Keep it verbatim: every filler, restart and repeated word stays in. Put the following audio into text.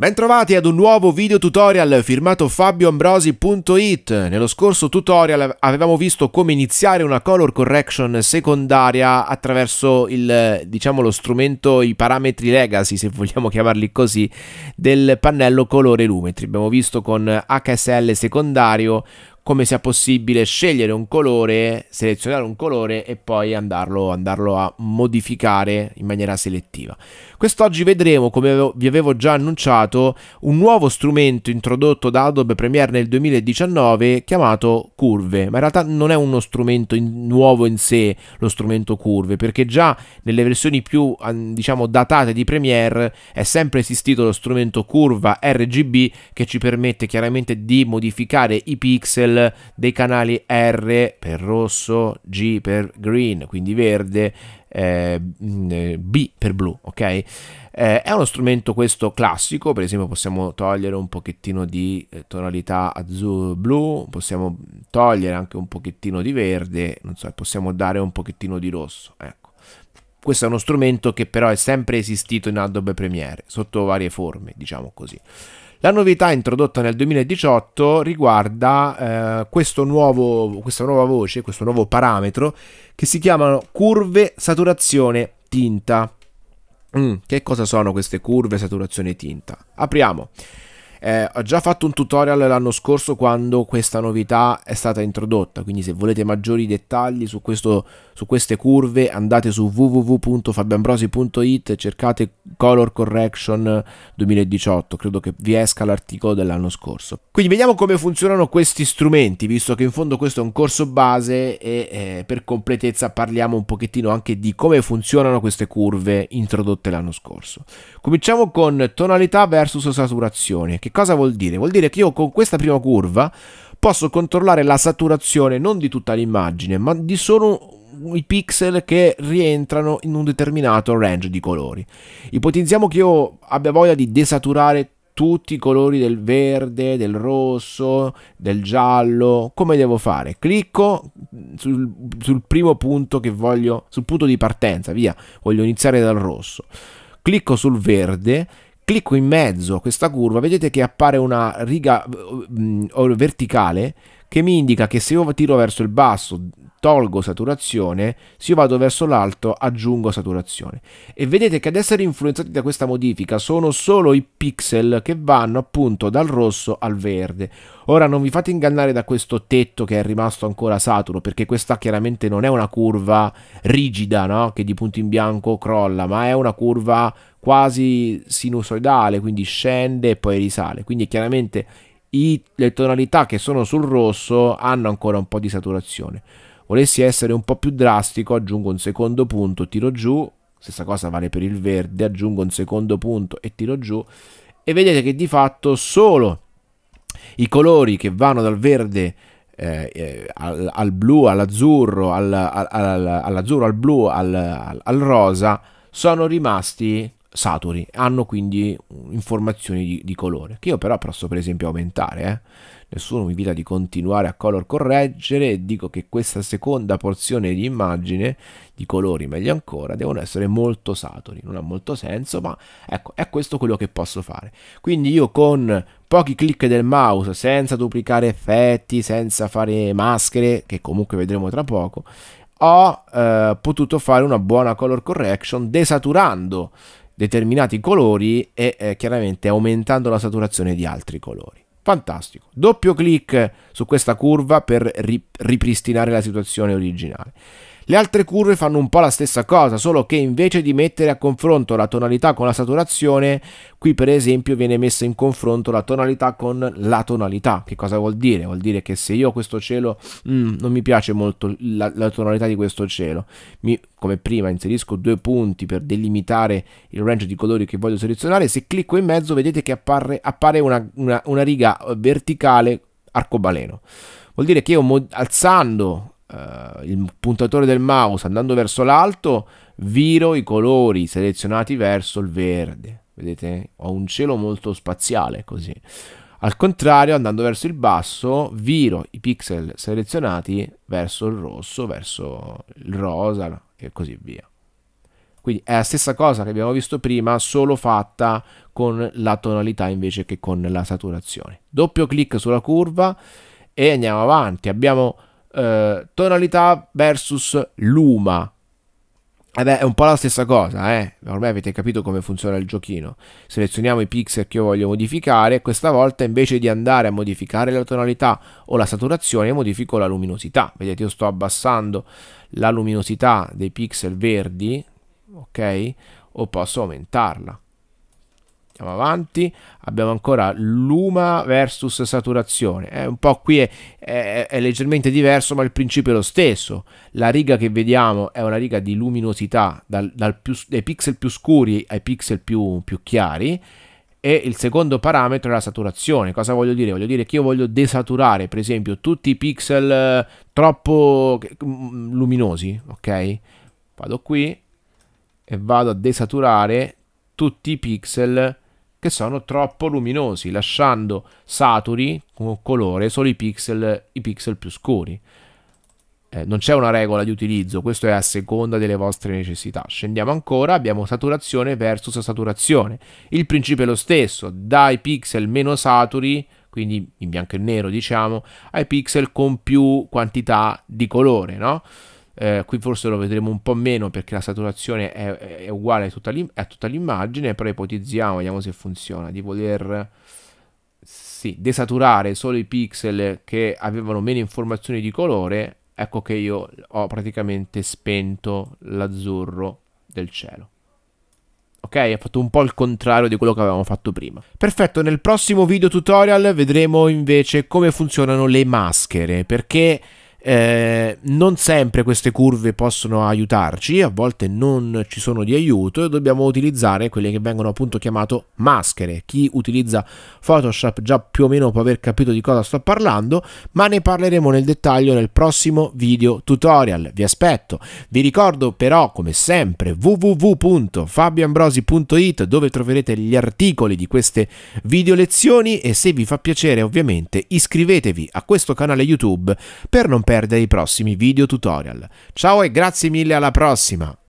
Bentrovati ad un nuovo video tutorial firmato fabio ambrosi punto it. Nello scorso tutorial avevamo visto come iniziare una color correction secondaria attraverso il, diciamo, lo strumento, i parametri legacy, se vogliamo chiamarli così, del pannello colore lumetri. Abbiamo visto con H S L secondario come sia possibile scegliere un colore, selezionare un colore e poi andarlo, andarlo a modificare in maniera selettiva. Quest'oggi vedremo, come vi avevo già annunciato, un nuovo strumento introdotto da Adobe Premiere nel duemiladiciannove chiamato Curve, ma in realtà non è uno strumento in, nuovo in sé lo strumento Curve, perché già nelle versioni più, diciamo, datate di Premiere è sempre esistito lo strumento curva R G B, che ci permette chiaramente di modificare i pixel dei canali R per rosso, G per green, quindi verde, eh, B per blu, ok? Eh, è uno strumento questo classico, per esempio possiamo togliere un pochettino di tonalità azzurro-blu, possiamo togliere anche un pochettino di verde, non so, possiamo dare un pochettino di rosso, ecco. Questo è uno strumento che però è sempre esistito in Adobe Premiere, sotto varie forme, diciamo così. La novità introdotta nel duemiladiciotto riguarda eh, questo nuovo, questa nuova voce, questo nuovo parametro che si chiamano curve, saturazione, tinta. Mm, che cosa sono queste curve, saturazione, tinta? Apriamo. Eh, ho già fatto un tutorial l'anno scorso quando questa novità è stata introdotta, quindi se volete maggiori dettagli su, questo, su queste curve andate su www punto fabio ambrosi punto it, cercate Color Correction duemiladiciotto, credo che vi esca l'articolo dell'anno scorso. Quindi vediamo come funzionano questi strumenti, visto che in fondo questo è un corso base e eh, per completezza parliamo un pochettino anche di come funzionano queste curve introdotte l'anno scorso. Cominciamo con tonalità versus saturazione. Che cosa vuol dire? Vuol dire che io con questa prima curva posso controllare la saturazione non di tutta l'immagine, ma di solo i pixel che rientrano in un determinato range di colori. Ipotizziamo che io abbia voglia di desaturare tutti i colori del verde, del rosso, del giallo. Come devo fare? Clicco sul, sul primo punto che voglio, sul punto di partenza, via, voglio iniziare dal rosso. Clicco sul verde. Clicco in mezzo a questa curva, vedete che appare una riga verticale che mi indica che se io tiro verso il basso tolgo saturazione, se io vado verso l'alto aggiungo saturazione. E vedete che ad essere influenzati da questa modifica sono solo i pixel che vanno appunto dal rosso al verde. Ora non vi fate ingannare da questo tetto che è rimasto ancora saturo, perché questa chiaramente non è una curva rigida, no? Che di punto in bianco crolla, ma è una curva quasi sinusoidale, quindi scende e poi risale, quindi chiaramente i, le tonalità che sono sul rosso hanno ancora un po' di saturazione. Volessi essere un po' più drastico, aggiungo un secondo punto, tiro giù, stessa cosa vale per il verde, aggiungo un secondo punto e tiro giù, e vedete che di fatto solo i colori che vanno dal verde Eh, al, al blu, all'azzurro, al, al, al, all'azzurro, al blu, al, al, al rosa sono rimasti saturi, hanno quindi informazioni di, di colore che io però posso per esempio aumentare, eh? Nessuno mi vieta di continuare a color correggere e dico che questa seconda porzione di immagine, di colori meglio ancora, devono essere molto saturi. Non ha molto senso, ma ecco, è questo quello che posso fare. Quindi io con pochi clic del mouse, senza duplicare effetti, senza fare maschere, che comunque vedremo tra poco, ho eh, potuto fare una buona color correction desaturando determinati colori e eh, chiaramente aumentando la saturazione di altri colori. Fantastico. Doppio clic su questa curva per ripristinare la situazione originale. Le altre curve fanno un po' la stessa cosa, solo che invece di mettere a confronto la tonalità con la saturazione, qui per esempio viene messa in confronto la tonalità con la tonalità. Che cosa vuol dire? Vuol dire che se io questo cielo, mm, non mi piace molto la, la tonalità di questo cielo, mi, come prima inserisco due punti per delimitare il range di colori che voglio selezionare, se clicco in mezzo vedete che appare, appare una, una, una riga verticale arcobaleno. Vuol dire che io alzando Uh, il puntatore del mouse, andando verso l'alto, viro i colori selezionati verso il verde. Vedete? Ho un cielo molto spaziale così. Al contrario, andando verso il basso, viro i pixel selezionati verso il rosso, verso il rosa e così via. Quindi è la stessa cosa che abbiamo visto prima, solo fatta con la tonalità invece che con la saturazione. Doppio clic sulla curva e andiamo avanti. Abbiamo eh, tonalità versus luma. Eh beh, è un po' la stessa cosa, eh? Ormai avete capito come funziona il giochino. Selezioniamo i pixel che io voglio modificare. Questa volta invece di andare a modificare la tonalità o la saturazione, modifico la luminosità. Vedete, io sto abbassando la luminosità dei pixel verdi, ok? O posso aumentarla. Andiamo avanti. Abbiamo ancora luma versus saturazione. È un po' qui è, è, è leggermente diverso, ma il principio è lo stesso. La riga che vediamo è una riga di luminosità dal, dal più, dai pixel più scuri ai pixel più, più chiari, e il secondo parametro è la saturazione. Cosa voglio dire? Voglio dire che io voglio desaturare, per esempio, tutti i pixel troppo luminosi, ok? Vado qui e vado a desaturare tutti i pixel che sono troppo luminosi, lasciando saturi con colore solo i pixel, i pixel più scuri. Eh, non c'è una regola di utilizzo, questo è a seconda delle vostre necessità. Scendiamo ancora, abbiamo saturazione versus saturazione. Il principio è lo stesso, dai pixel meno saturi, quindi in bianco e nero diciamo, ai pixel con più quantità di colore, no? Eh, qui forse lo vedremo un po' meno perché la saturazione è, è uguale a tutta l'immagine, però ipotizziamo, vediamo se funziona, di voler sì, desaturare solo i pixel che avevano meno informazioni di colore. Ecco che io ho praticamente spento l'azzurro del cielo. Ok, ha fatto un po' il contrario di quello che avevamo fatto prima. Perfetto, nel prossimo video tutorial vedremo invece come funzionano le maschere, perché Eh, non sempre queste curve possono aiutarci, a volte non ci sono di aiuto e dobbiamo utilizzare quelle che vengono appunto chiamate maschere. Chi utilizza Photoshop già più o meno può aver capito di cosa sto parlando, ma ne parleremo nel dettaglio nel prossimo video tutorial. Vi aspetto, vi ricordo però come sempre www punto fabio ambrosi punto it, dove troverete gli articoli di queste video lezioni, e se vi fa piacere ovviamente iscrivetevi a questo canale YouTube per non perdere i prossimi video tutorial. Ciao e grazie mille, alla prossima!